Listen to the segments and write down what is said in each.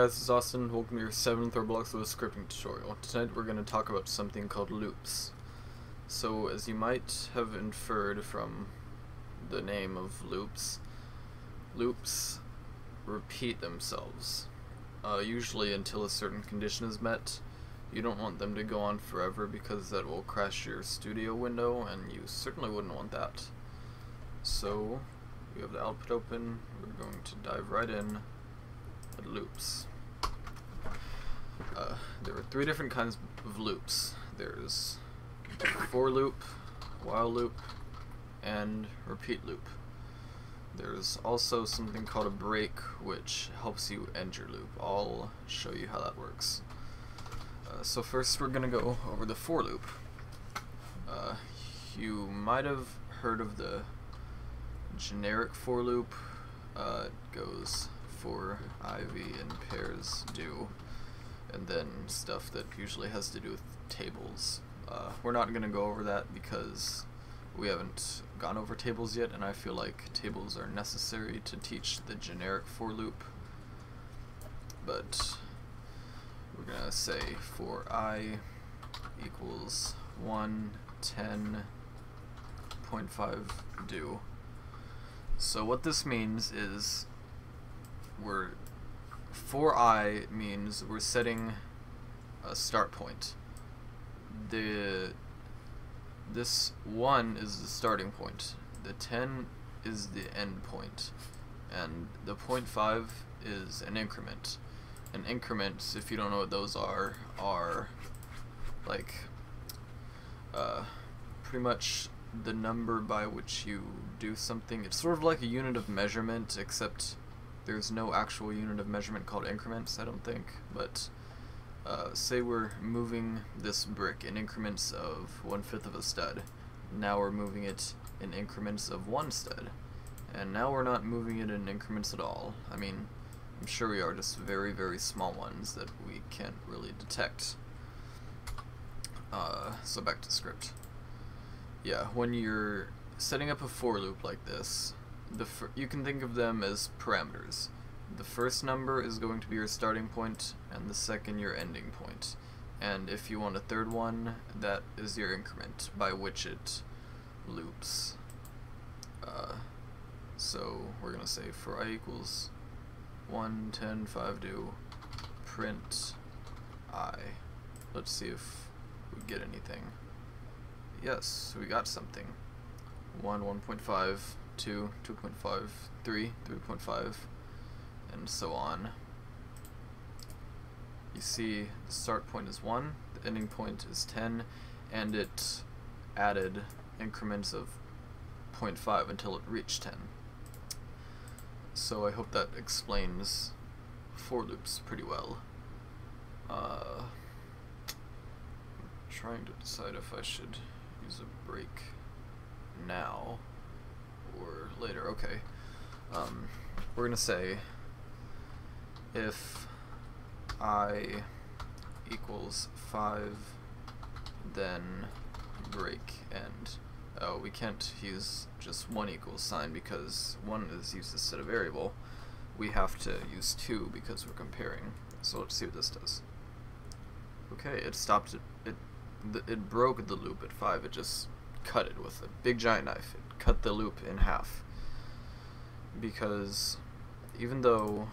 Guys, this is Austin. Welcome to your 7th Roblox Lua scripting tutorial. Tonight we're going to talk about something called loops. So, as you might have inferred from the name of loops, loops repeat themselves, usually until a certain condition is met. You don't want them to go on forever because that will crash your studio window, and you certainly wouldn't want that. So, we have the output open. We're going to dive right in. Loops. There are three different kinds of loops. There's for loop, while loop, and repeat loop. There's also something called a break, which helps you end your loop. I'll show you how that works. So first we're gonna go over the for loop. You might have heard of the generic for loop. It goes for Ivy and pairs do, and then stuff that usually has to do with tables. We're not going to go over that because we haven't gone over tables yet, and I feel like tables are necessary to teach the generic for loop. But we're going to say for I equals 1, 10, 0.5 do. So what this means is for I means we're setting a start point. This 1 is the starting point, the 10 is the end point, and the 0.5 is an increment. And increments, if you don't know what those are like pretty much the number by which you do something. It's sort of like a unit of measurement, except there's no actual unit of measurement called increments, I don't think, but say we're moving this brick in increments of 1/5 of a stud. Now we're moving it in increments of 1 stud, and now we're not moving it in increments at all. I mean, I'm sure we are, just very, very small ones that we can't really detect. So back to script. Yeah, when you're setting up a for loop like this, you can think of them as parameters. The first number is going to be your starting point, and the second your ending point. And if you want a third one, that is your increment by which it loops. So we're going to say for I equals 1, 10, 5, do print I. Let's see if we get anything. Yes, we got something. 1, 1.5. 2, 2.5, 3, 3.5, and so on. You see the start point is 1, the ending point is 10, and it added increments of 0.5 until it reached 10. So I hope that explains for loops pretty well. I'm trying to decide if I should use a break now or later. Okay, we're gonna say if I equals 5, then break end. Oh, we can't use just one equals sign because 1 is used instead of variable. We have to use 2 because we're comparing. So let's see what this does. Okay, it stopped it. It broke the loop at 5. It just cut it with a big giant knife. It cut the loop in half, because even though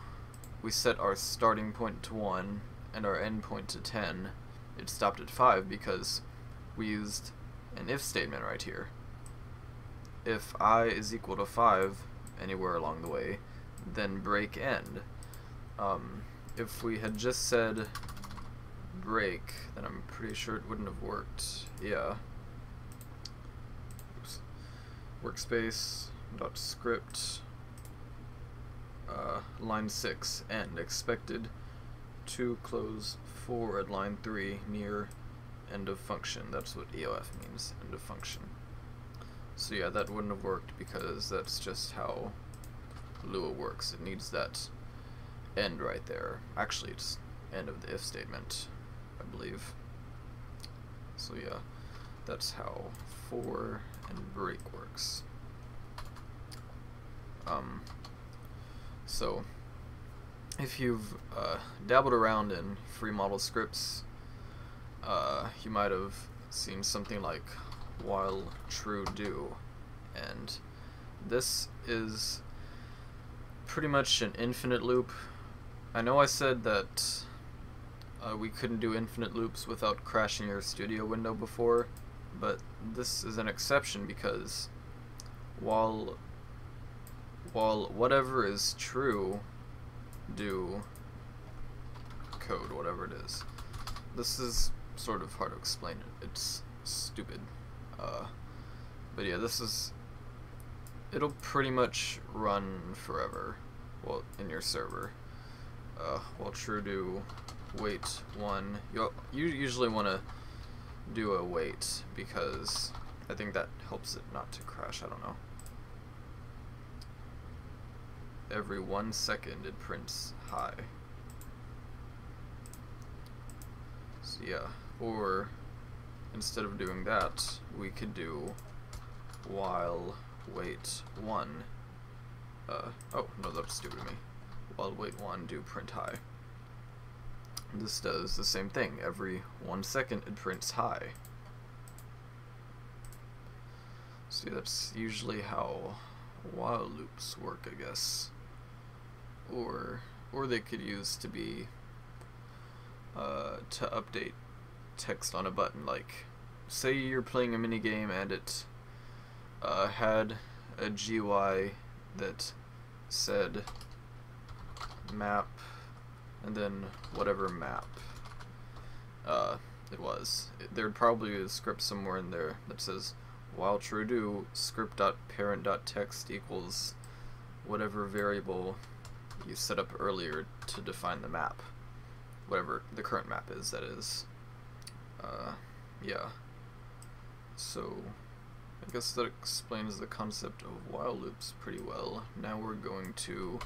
we set our starting point to 1 and our end point to 10, it stopped at 5 because we used an if statement right here. If I is equal to 5 anywhere along the way, then break end. If we had just said break, then I'm pretty sure it wouldn't have worked. Yeah. Workspace.script line 6 end expected to close 4 at line 3 near end of function. That's what EOF means, end of function. So yeah, that wouldn't have worked because that's just how Lua works. It needs that end right there. Actually, it's end of the if statement, I believe. So yeah, that's how for and break works. So if you've dabbled around in free model scripts, you might have seen something like while true do, and this is pretty much an infinite loop. I know I said that we couldn't do infinite loops without crashing your studio window before, but this is an exception because while whatever is true do code whatever it is. This is sort of hard to explain, it's stupid, but yeah, this is, it'll pretty much run forever, well, in your server. While true do wait one, you usually want to do a wait because I think that helps it not to crash. I don't know. Every 1 second it prints hi. So yeah, or instead of doing that, we could do while wait one. Oh no, that's stupid of me. While wait one, do print hi. This does the same thing. Every 1 second it prints hi. See, that's usually how while loops work, I guess. Or they could use to be to update text on a button. Like, say you're playing a mini game and it had a GUI that said map and then whatever map it was. There'd probably be a script somewhere in there that says while true do script.parent.text equals whatever variable you set up earlier to define the map, whatever the current map is, that is. Yeah, so I guess that explains the concept of while loops pretty well. Now we're going to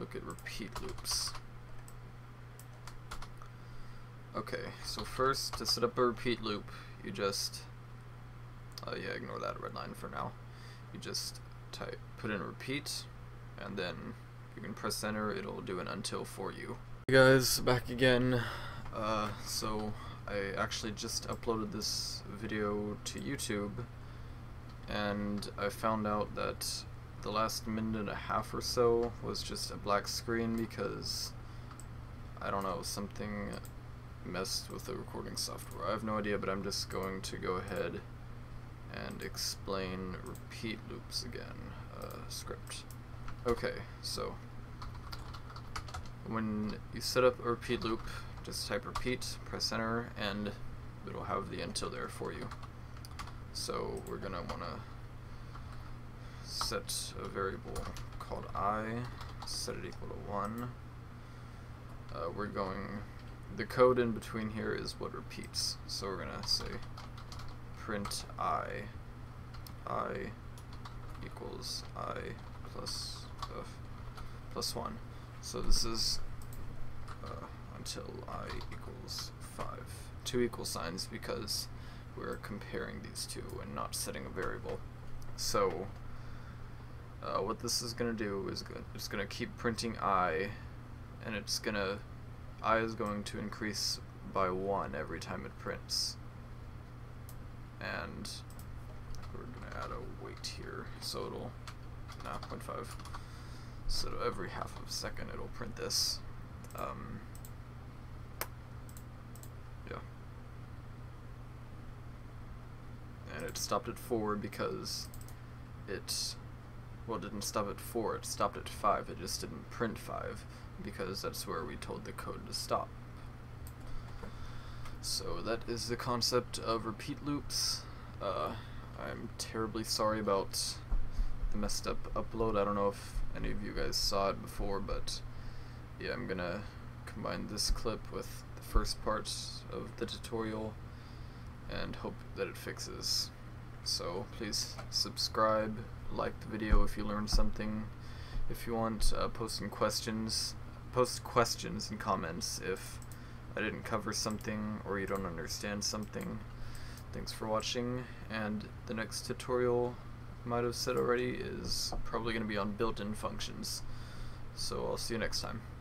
look at repeat loops. Okay, so first, to set up a repeat loop, you just yeah, ignore that red line for now. You just type, put in repeat, and then you can press enter. It'll do an until for you. Hey guys, back again. So I actually just uploaded this video to YouTube, and I found out that the last minute and a half or so was just a black screen because, I don't know, something messed with the recording software. I have no idea, but I'm just going to go ahead and explain repeat loops again. Script. Okay, so when you set up a repeat loop, just type repeat, press enter, and it'll have the until there for you. So we're gonna wanna set a variable called I, set it equal to 1. We're going, the code in between here is what repeats, so we're gonna say print I equals I plus 1. So this is until I equals 5. Two equal signs because we're comparing these two and not setting a variable. So what this is going to do is it's going to keep printing I, and it's going to, I is going to increase by 1 every time it prints. And we're going to add a wait here, so it'll, 0.5, so every half of a second it'll print this. Yeah. And it stopped at 4 because it, well, it didn't stop at 4, it stopped at 5, it just didn't print 5, because that's where we told the code to stop. So that is the concept of repeat loops. I'm terribly sorry about the messed up upload. I don't know if any of you guys saw it before, but yeah, I'm gonna combine this clip with the first part of the tutorial and hope that it fixes. So please subscribe, like the video if you learned something. If you want, post questions and comments if I didn't cover something or you don't understand something. Thanks for watching, and the next tutorial, I might have said already, is probably going to be on built-in functions. So I'll see you next time.